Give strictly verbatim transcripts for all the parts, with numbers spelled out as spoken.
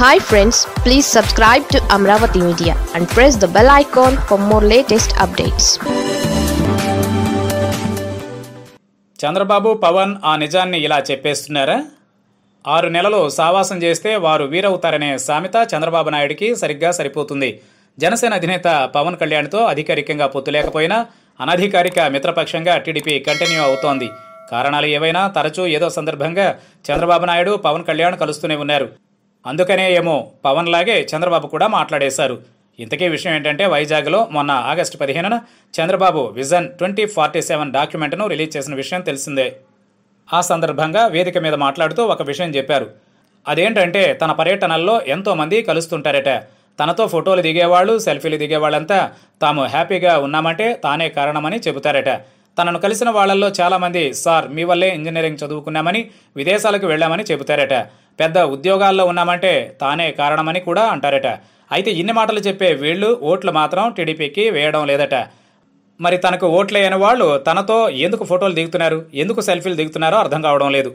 Hi friends, please subscribe to Amaravathi Media and press the bell icon for more latest updates. Chandrababu Pawan ఆ నిజాన్ని ఇలా చెప్పేస్తున్నారా? ఆరు నెలలు సావాసం చేస్తే వారు వీరవుతారనే సామెత చంద్రబాబు నాయుడికి సరిగ్గా సరిపోతుంది. జనసేన అధినేత పవన్ కళ్యాణ్తో అధికారికంగా పొత్తు లేకపోయినా అనధికారిక మిత్రపక్షంగా టీడీపీ కంటిన్యూ అవుతోంది. కారణాలు ఏవైనా తరచూ ఏదో సందర్భంగా చంద్రబాబు నాయుడు పవన్ కళ్యాణ్ కలుస్తూనే ఉన్నారు. అందుకనే ఏమో పవన్ లాగే చంద్రబాబు కూడా మాట్లాడేశారు. ఇంతకీ విషయం ఏంటంటే, వైజాగ్లో మొన్న ఆగస్టు పదిహేనున Chandrababu vision twenty forty seven డాక్యుమెంట్ను రిలీజ్ చేసిన విషయం తెలిసిందే. ఆ సందర్భంగా వేదిక మీద మాట్లాడుతూ ఒక విషయం చెప్పారు. అదేంటంటే, తన పర్యటనల్లో ఎంతోమంది కలుస్తుంటారట. తనతో ఫోటోలు దిగేవాళ్ళు, సెల్ఫీలు దిగేవాళ్ళంతా తాము హ్యాపీగా ఉన్నామంటే తానే కారణమని చెబుతారట. తనను కలిసిన వాళ్లలో చాలామంది, సార్ మీ వల్లే ఇంజనీరింగ్ చదువుకున్నామని, విదేశాలకు వెళ్ళామని చెబుతారట. పెద్ద ఉద్యోగాల్లో ఉన్నామంటే తానే కారణమని కూడా అంటారట. అయితే ఇన్ని మాటలు చెప్పే వీళ్ళు ఓట్లు మాత్రం టీడీపీకి వేయడం లేదట. మరి తనకు ఓట్లేయని వాళ్ళు తనతో ఎందుకు ఫోటోలు దిగుతున్నారు, ఎందుకు సెల్ఫీలు దిగుతున్నారో అర్థం కావడం లేదు.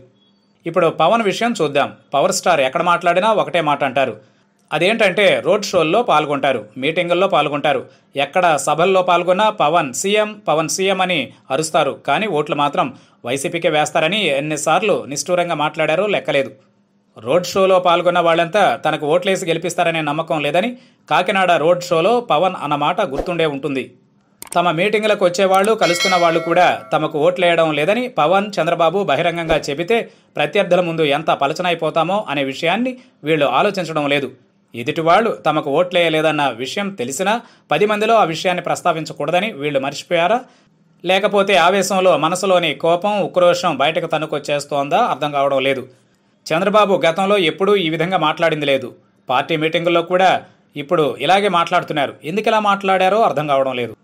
ఇప్పుడు పవన్ విషయం చూద్దాం. పవర్ స్టార్ ఎక్కడ మాట్లాడినా ఒకటే మాట అంటారు. అదేంటంటే, రోడ్ షోల్లో పాల్గొంటారు, మీటింగుల్లో పాల్గొంటారు, ఎక్కడ సభల్లో పాల్గొన్నా పవన్ సీఎం, పవన్ సీఎం అని అరుస్తారు. కానీ ఓట్లు మాత్రం వైసీపీకే వేస్తారని ఎన్నిసార్లు నిష్ఠూరంగా మాట్లాడారో లెక్కలేదు. రోడ్ షోలో పాల్గొన్న వాళ్ళంతా తనకు ఓట్లేసి గెలిపిస్తారనే నమ్మకం లేదని కాకినాడ రోడ్ షోలో పవన్ అన్నమాట గుర్తుండే ఉంటుంది. తమ మీటింగులకు వచ్చేవాళ్లు, కలుస్తున్న వాళ్ళు కూడా తమకు ఓట్లేయడం లేదని పవన్, చంద్రబాబు బహిరంగంగా చెబితే ప్రత్యర్థుల ముందు ఎంత పలచనైపోతామో అనే విషయాన్ని వీళ్లు ఆలోచించడం లేదు. ఎదుటివాళ్లు తమకు ఓట్లేయలేదన్న విషయం తెలిసినా పది మందిలో ఆ విషయాన్ని ప్రస్తావించకూడదని వీళ్లు మర్చిపోయారా, లేకపోతే ఆవేశంలో మనసులోని కోపం, ఉక్రోషం బయటకు తన్నుకొచ్చేస్తోందా అర్థం కావడం లేదు. చంద్రబాబు గతంలో ఎప్పుడూ ఈ విధంగా మాట్లాడింది లేదు. పార్టీ మీటింగుల్లో కూడా ఇప్పుడు ఇలాగే మాట్లాడుతున్నారు. ఎందుకు ఇలా మాట్లాడారో అర్థం కావడం లేదు.